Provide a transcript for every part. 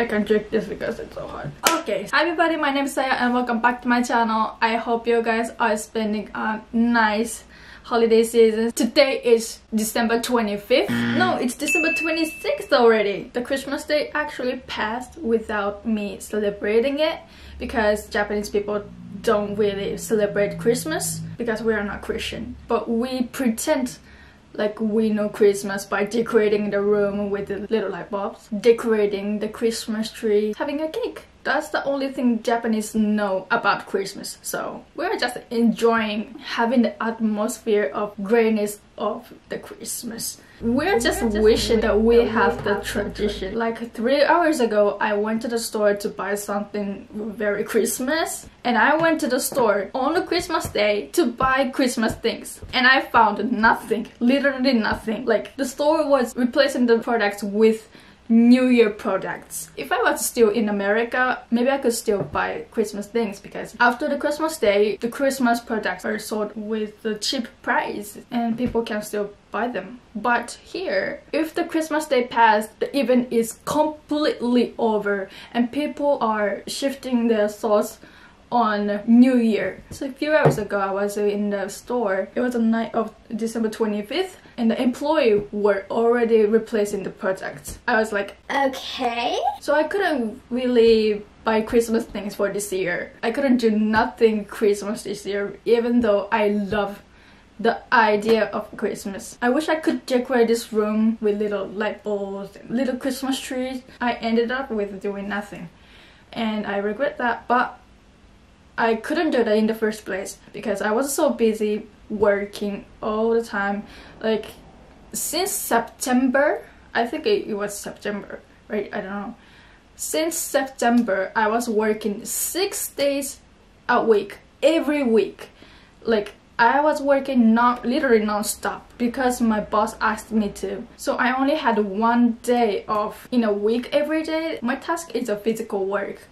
I can't drink this because it's so hot. Okay, hi everybody, my name is Saya and welcome back to my channel. I hope you guys are spending a nice holiday season. Today is December 25th. No, it's December 26th already. The Christmas day actually passed without me celebrating it because Japanese people don't really celebrate Christmas because we are not Christian. But we pretend like we know Christmas by decorating the room with the little light bulbs, decorating the Christmas tree, having a cake. That's the only thing Japanese know about Christmas. So we're just enjoying having the atmosphere of greatness of the Christmas. We're just wishing that we have the tradition. Like 3 hours ago, I went to the store to buy something very Christmas. And I went to the store on the Christmas day to buy Christmas things. And I found nothing, literally nothing. Like the store was replacing the products with New Year products. If I was still in America, maybe I could still buy Christmas things because after the Christmas day, the Christmas products are sold with a cheap price and people can still buy them. But here, if the Christmas day passed, the event is completely over and people are shifting their thoughts on New Year. So a few hours ago, I was in the store. It was the night of December 25th and the employee were already replacing the products. I was like, okay. So I couldn't really buy Christmas things for this year. I couldn't do nothing Christmas this year, even though I love the idea of Christmas. I wish I could decorate this room with little light bulbs, little Christmas trees. I ended up with doing nothing and I regret that, but I couldn't do that in the first place because I was so busy working all the time. Like since September, I think it was September, right? I don't know. Since September, I was working 6 days a week, every week. Like I was working literally non-stop because my boss asked me to. So I only had 1 day off in a week every day. My task is a physical work.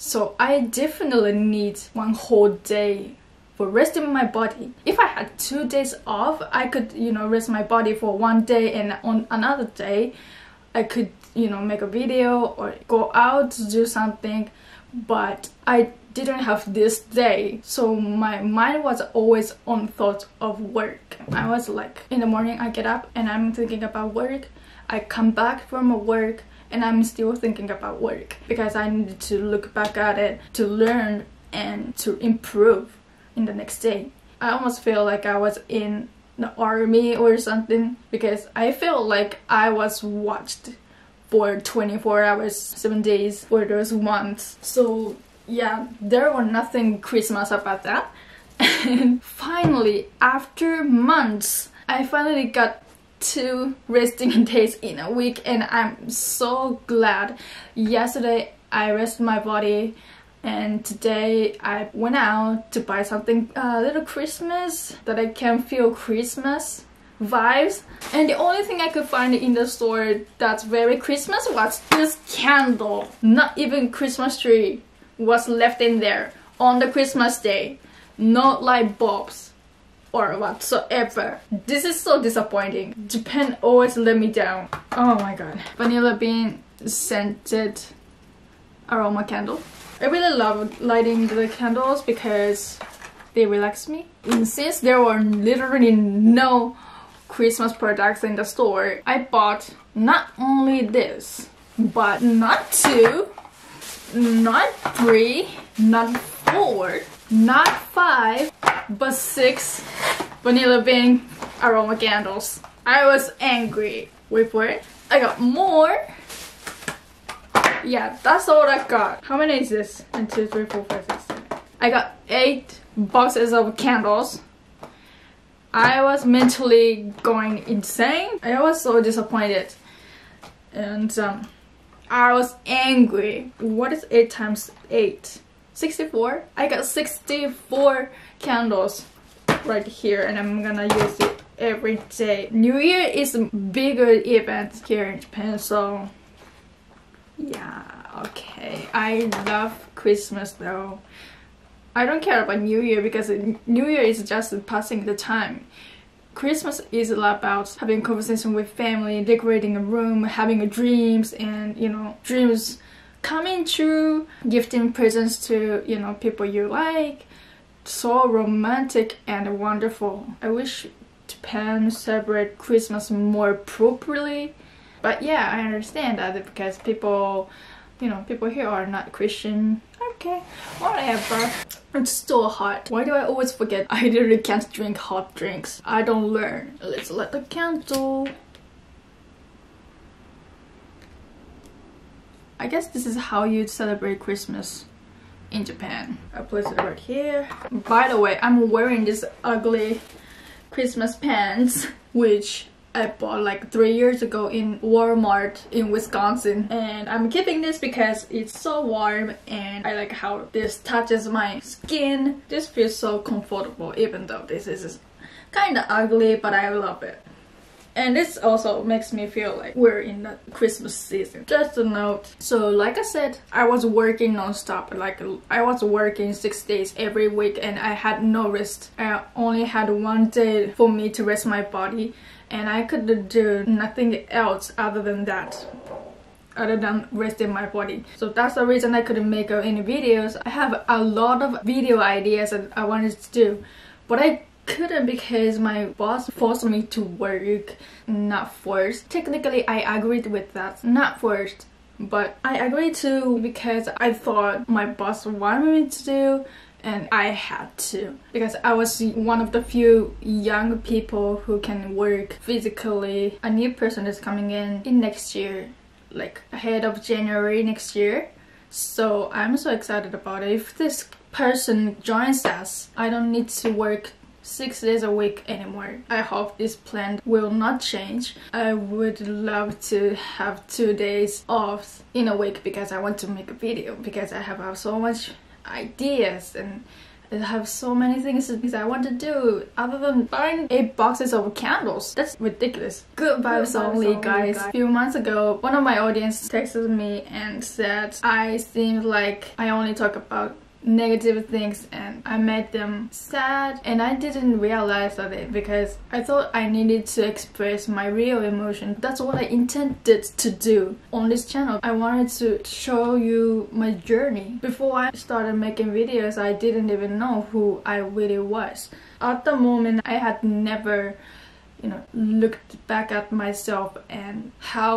So I definitely need 1 whole day for resting my body. If I had 2 days off, I could, you know, rest my body for 1 day and on another day, I could, you know, make a video or go out to do something. But I didn't have this day, so my mind was always on thoughts of work. I was like, in the morning I get up and I'm thinking about work. I come back from work and I'm still thinking about work because I needed to look back at it to learn and to improve in the next day. I almost feel like I was in the army or something because I felt like I was watched for 24 hours, 7 days for those months. So yeah, there was nothing Christmas about that. And finally, after months, I finally got 2 resting days in a week and I'm so glad. Yesterday I rested my body and today I went out to buy something a little Christmas that I can feel Christmas vibes, and the only thing I could find in the store that's very Christmas was this candle. Not even Christmas tree was left in there on the Christmas day. No light bulbs or whatsoever. This is so disappointing. Japan always let me down. Oh my god. Vanilla bean scented aroma candle. I really love lighting the candles because they relax me. And since there were literally no Christmas products in the store, I bought not only this, but not 2, not 3, not 4, not 5, but 6 vanilla bean aroma candles. I was angry. Wait for it. I got more. Yeah, that's all I got. How many is this? 1, 2, 3, 4, 5, 6, 7. I got 8 boxes of candles. I was mentally going insane. I was so disappointed. And I was angry. What is 8 times 8? 64? I got 64 candles right here and I'm gonna use it every day. New Year is a bigger event here in Japan, so yeah, okay. I love Christmas though. I don't care about New Year because New Year is just passing the time. Christmas is about having a conversation with family, decorating a room, having a dreams, and dreams coming true, gifting presents to people you like. So romantic and wonderful. I wish Japan celebrate Christmas more properly, but yeah, I understand that because people here are not Christian. Okay, whatever. It's so hot. Why do I always forget? I literally can't drink hot drinks. I don't learn. Let's light the candle. I guess this is how you'd celebrate Christmas in Japan. I place it right here. By the way, I'm wearing this ugly Christmas pants, which I bought like 3 years ago in Walmart in Wisconsin, and I'm keeping this because it's so warm and I like how this touches my skin. This feels so comfortable, even though this is kind of ugly, but I love it. And this also makes me feel like we're in the Christmas season. Just a note. So like I said, I was working non-stop. Like I was working 6 days every week and I had no rest. I only had 1 day for me to rest my body. And I could do nothing else other than that, other than resting my body. So that's the reason I couldn't make any videos. I have a lot of video ideas that I wanted to do, but I couldn't because my boss forced me to work, not forced. Technically, I agreed with that, not forced, but I agreed to because I thought my boss wanted me to do. And I had to, because I was one of the few young people who can work physically. A new person is coming in next year, like ahead of January next year. So I'm so excited about it. If this person joins us, I don't need to work 6 days a week anymore. I hope this plan will not change. I would love to have 2 days off in a week because I want to make a video, because I have so much ideas and I have so many things that I want to do other than buying 8 boxes of candles. That's ridiculous. Good vibes only, guys. A few months ago, one of my audience texted me and said I seemed like I only talk about negative things and I made them sad, and I didn't realize that because I thought I needed to express my real emotion. That's what I intended to do on this channel. I wanted to show you my journey. Before I started making videos, I didn't even know who I really was. At the moment, I had never looked back at myself and how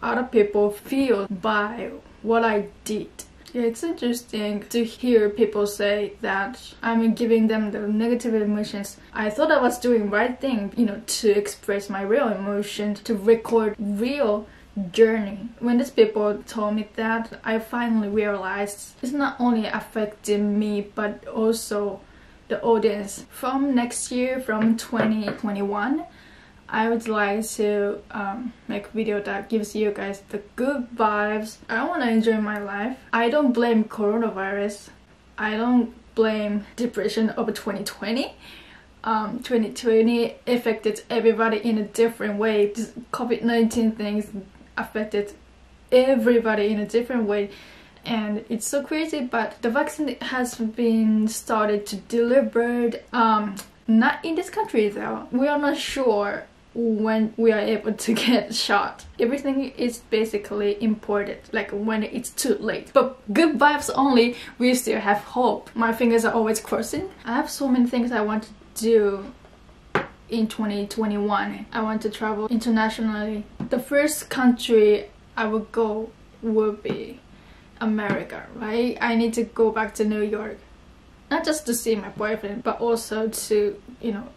other people feel by what I did. Yeah, it's interesting to hear people say that I'm giving them the negative emotions. I thought I was doing the right thing, to express my real emotions, to record real journey. When these people told me that, I finally realized it's not only affecting me, but also the audience. From next year, from 2021, I would like to make a video that gives you guys the good vibes. I want to enjoy my life. I don't blame coronavirus. I don't blame depression of 2020. 2020 affected everybody in a different way. This COVID-19 things affected everybody in a different way. And it's so crazy, but the vaccine has been started to delivered. Not in this country though. We are not sure when we are able to get shot. Everything is basically imported, like when it's too late. But good vibes only, we still have hope. My fingers are always crossing. I have so many things I want to do in 2021. I want to travel internationally. The first country I would go would be America, right? I need to go back to New York. Not just to see my boyfriend, but also to,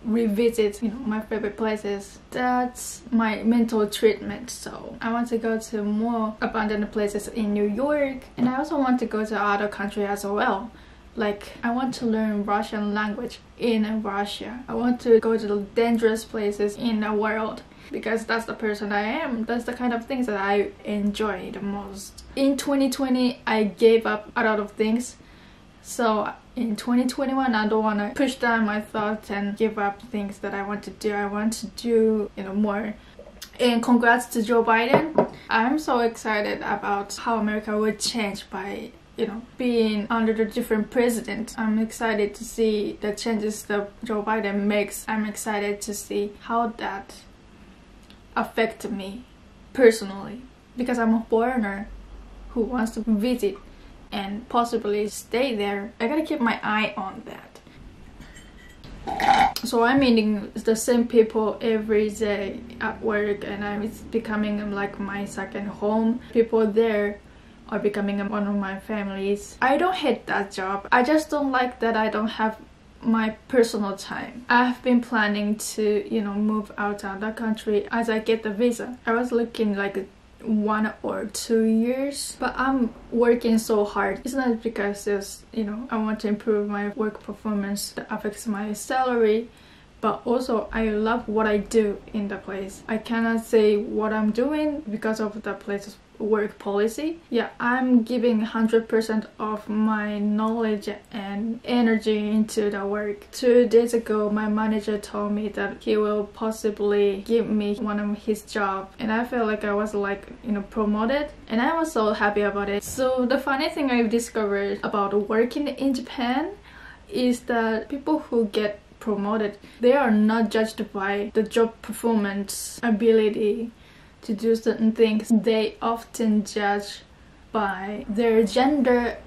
revisit, my favorite places. That's my mental treatment, so I want to go to more abandoned places in New York. And I also want to go to other countries as well. Like, I want to learn Russian language in Russia. I want to go to the dangerous places in the world. Because that's the person I am. That's the kind of things that I enjoy the most. In 2020, I gave up a lot of things. So in 2021, I don't want to push down my thoughts and give up things that I want to do. I want to do, more. And congrats to Joe Biden. I'm so excited about how America would change by you know, being under the different president. I'm excited to see the changes that Joe Biden makes. I'm excited to see how that affected me personally, because I'm a foreigner who wants to visit and possibly stay there. I gotta keep my eye on that. So I'm meeting the same people every day at work, and it's becoming like my second home. People there are becoming one of my families. I don't hate that job. I just don't like that I don't have my personal time. I've been planning to, you know, move out of the country as I get the visa. I was looking like 1 or 2 years, but I'm working so hard. It's not because it's, you know, I want to improve my work performance that affects my salary, but also I love what I do in the place. I cannot say what I'm doing because of the place's work policy. Yeah, I'm giving 100% of my knowledge and energy into the work. 2 days ago, my manager told me that he will possibly give me one of his job, and I felt like I was like, you know, promoted, and I was so happy about it. So the funny thing I've discovered about working in Japan is that people who get promoted, they are not judged by the job performance ability to do certain things. They often judge by their gender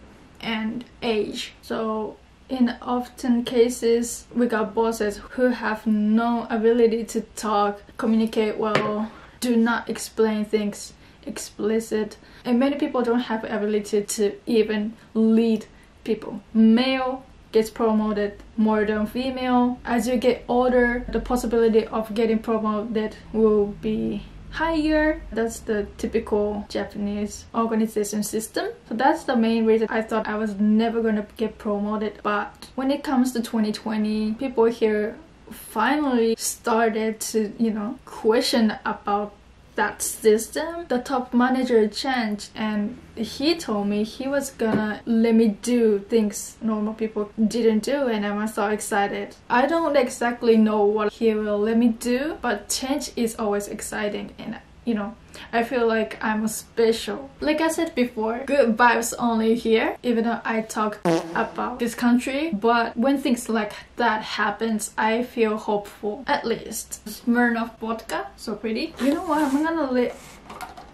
and age. So in often cases, we got bosses who have no ability to talk, communicate well, do not explain things explicit, and many people don't have ability to even lead people. Male gets promoted more than female. As you get older, the possibility of getting promoted will be higher. That's the typical Japanese organization system. So that's the main reason I thought I was never gonna get promoted. But when it comes to 2020, people here finally started to, you know, question about that system. The top manager changed, and he told me he was gonna let me do things normal people didn't do, and I was so excited. I don't exactly know what he will let me do, but change is always exciting, and you know, I feel like I'm special. Like I said before, good vibes only here, even though I talk about this country. But when things like that happens, I feel hopeful. At least. Smirnoff vodka, so pretty. You know what, I'm gonna lit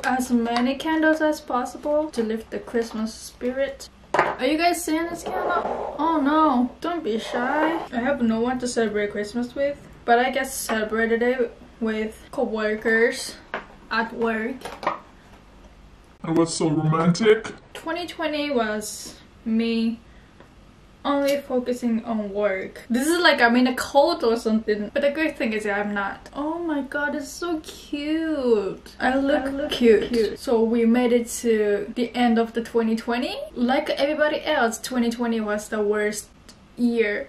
as many candles as possible to lift the Christmas spirit. Are you guys seeing this candle? Oh no, don't be shy. I have no one to celebrate Christmas with, but I guess celebrated it with co-workers at work. It was so romantic. 2020 was me only focusing on work. This is like I'm in a cult or something, but the good thing is I'm not. Oh my god, it's so cute. I look cute. So we made it to the end of the 2020. Like everybody else, 2020 was the worst year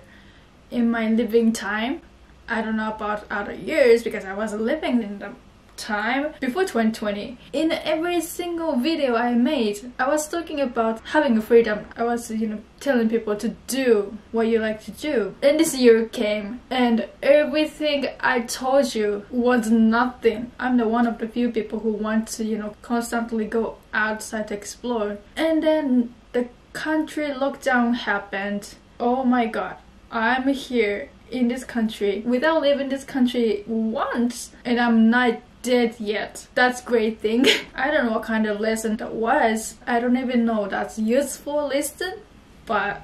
in my living time. I don't know about other years because I wasn't living in them time before 2020. In every single video I made, I was talking about having freedom. I was, you know, telling people to do what you like to do. And this year came, and everything I told you was nothing. I'm the one of the few people who want to, you know, constantly go outside to explore. And then the country lockdown happened. Oh my god, I'm here in this country without leaving this country once, and I'm not dead yet. That's great thing. I don't know what kind of lesson that was. I don't even know that's useful lesson, but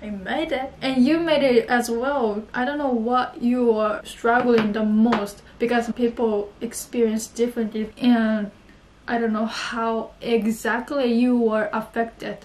I made it, and you made it as well. I don't know what you are struggling the most, because people experience differently, and I don't know how exactly you were affected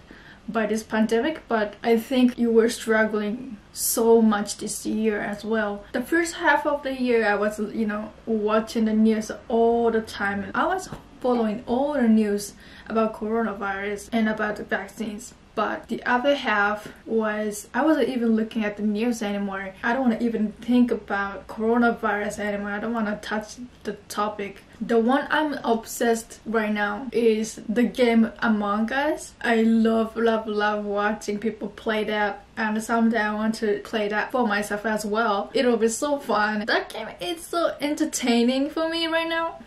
by this pandemic, but I think you were struggling so much this year as well. The first half of the year, I was, you know, watching the news all the time. I was following all the news about coronavirus and about the vaccines, but the other half was I wasn't even looking at the news anymore. I don't want to even think about coronavirus anymore. I don't want to touch the topic. The one I'm obsessed right now is the game Among Us. I love watching people play that, and someday I want to play that for myself as well. It'll be so fun. That game is so entertaining for me right now.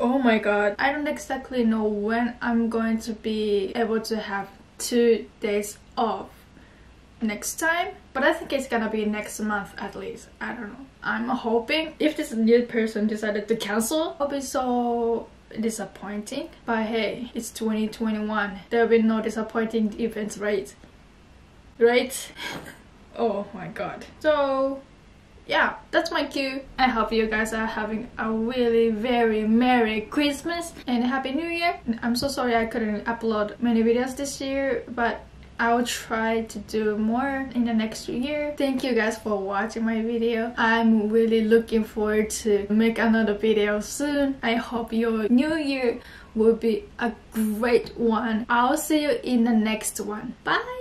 Oh my god. I don't exactly know when I'm going to be able to have 2 days off next time, but I think it's gonna be next month at least. I don't know. I'm hoping if this new person decided to cancel, I'll be so disappointing. But hey, it's 2021. There'll be no disappointing events, right? Right? Oh my god. So yeah, that's my cue. I hope you guys are having a really very Merry Christmas and Happy New Year. I'm so sorry I couldn't upload many videos this year, but I'll try to do more in the next year. Thank you guys for watching my video. I'm really looking forward to make another video soon. I hope your new year will be a great one. I'll see you in the next one. Bye!